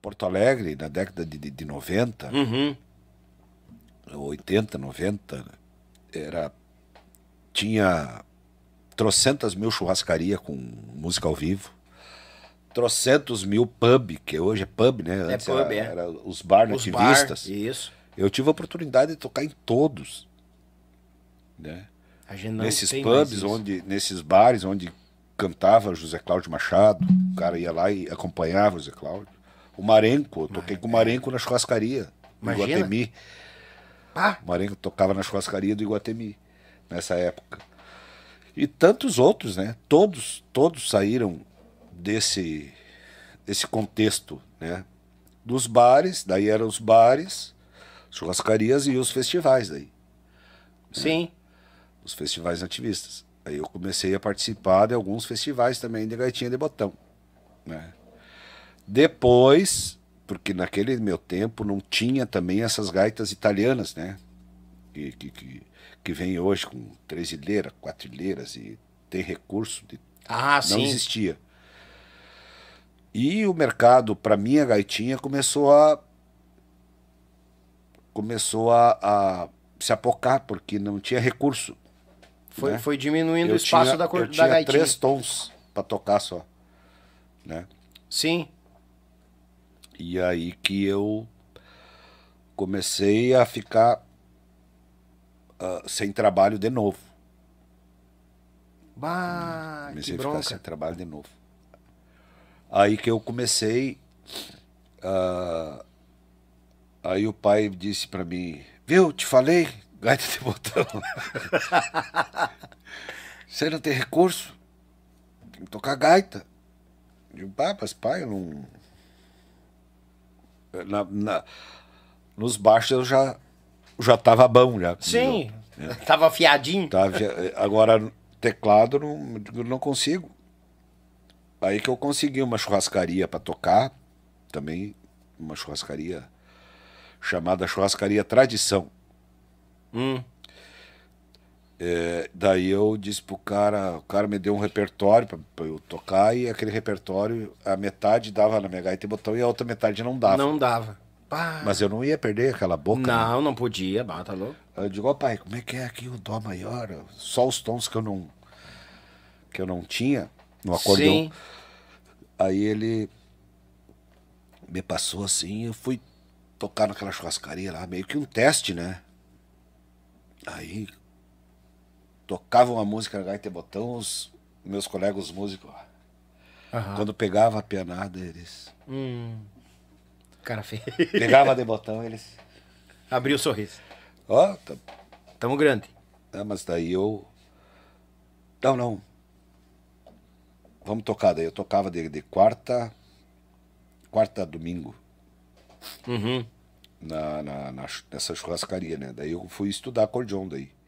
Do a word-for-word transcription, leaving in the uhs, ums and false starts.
Porto Alegre, na década de, de, de noventa, uhum. oitenta, noventa, era, tinha trocentas mil churrascaria com música ao vivo, trocentos mil pub, que hoje é pub, né? Antes é pub, era, é. Era os bar nativistas. Bar, isso. Eu tive a oportunidade de tocar em todos, né? A gente não nesses tem pubs, onde, nesses bares onde cantava José Cláudio Machado, o cara ia lá e acompanhava o José Cláudio. O Marenco, eu toquei Mar... com o Marenco na churrascaria do Iguatemi. Ah. O Marenco tocava na churrascaria do Iguatemi nessa época. E tantos outros, né? Todos, todos saíram desse, desse contexto, né? Dos bares, daí eram os bares, churrascarias e os festivais daí. Sim. Né? Os festivais nativistas. Aí eu comecei a participar de alguns festivais também de gaitinha de botão, né? Depois, porque naquele meu tempo não tinha também essas gaitas italianas, né? Que, que, que, que vem hoje com três ilheiras, quatro ilheiras e tem recurso. De... Ah, não sim. existia. E o mercado, para mim, a gaitinha começou a... Começou a... a... se apocar, porque não tinha recurso. Foi, né? Foi diminuindo eu o espaço tinha, da, cor, eu da tinha gaitinha. Três tons para tocar só, né? Sim. E aí que eu comecei a ficar uh, sem trabalho de novo. Bah, comecei que a bronca. Ficar sem trabalho de novo. Aí que eu comecei... Uh, aí o pai disse para mim... Viu? Te falei, gaita de botão. Você não tem recurso? Tem que tocar gaita. Eu digo, ah, mas pai, eu não... Na, na... Nos baixos eu já, já tava bom, já. Sim, eu, eu... tava afiadinho. Tava... Agora, teclado, não, eu não consigo. Aí que eu consegui uma churrascaria para tocar, também uma churrascaria... chamada Churrascaria Tradição. Hum. É, daí eu disse pro cara, o cara me deu um repertório pra, pra eu tocar, e aquele repertório, a metade dava na minha gaita e botão, e a outra metade não dava. Não dava. Pá. Mas eu não ia perder aquela boca. Não, né? Não podia, bata louco. Aí eu digo, ó, pai, como é que é aqui o dó maior? Só os tons que eu não, que eu não tinha no acordeão. Sim. Aí ele me passou assim, eu fui tocar naquela churrascaria lá, meio que um teste, né? Aí, tocava uma música na gaita e botão, os meus colegas músicos, uhum. Quando pegava a pianada, eles... Hum, cara feio. Pegava de botão, eles... Abriu o sorriso. Ó, oh, tá... Tamo grande. Ah, mas daí eu... Não, não. Vamos tocar, daí eu tocava de, de quarta... Quarta a domingo. Uhum. Na, na, na, nessa churrascaria, né? Daí eu fui estudar acordeon daí.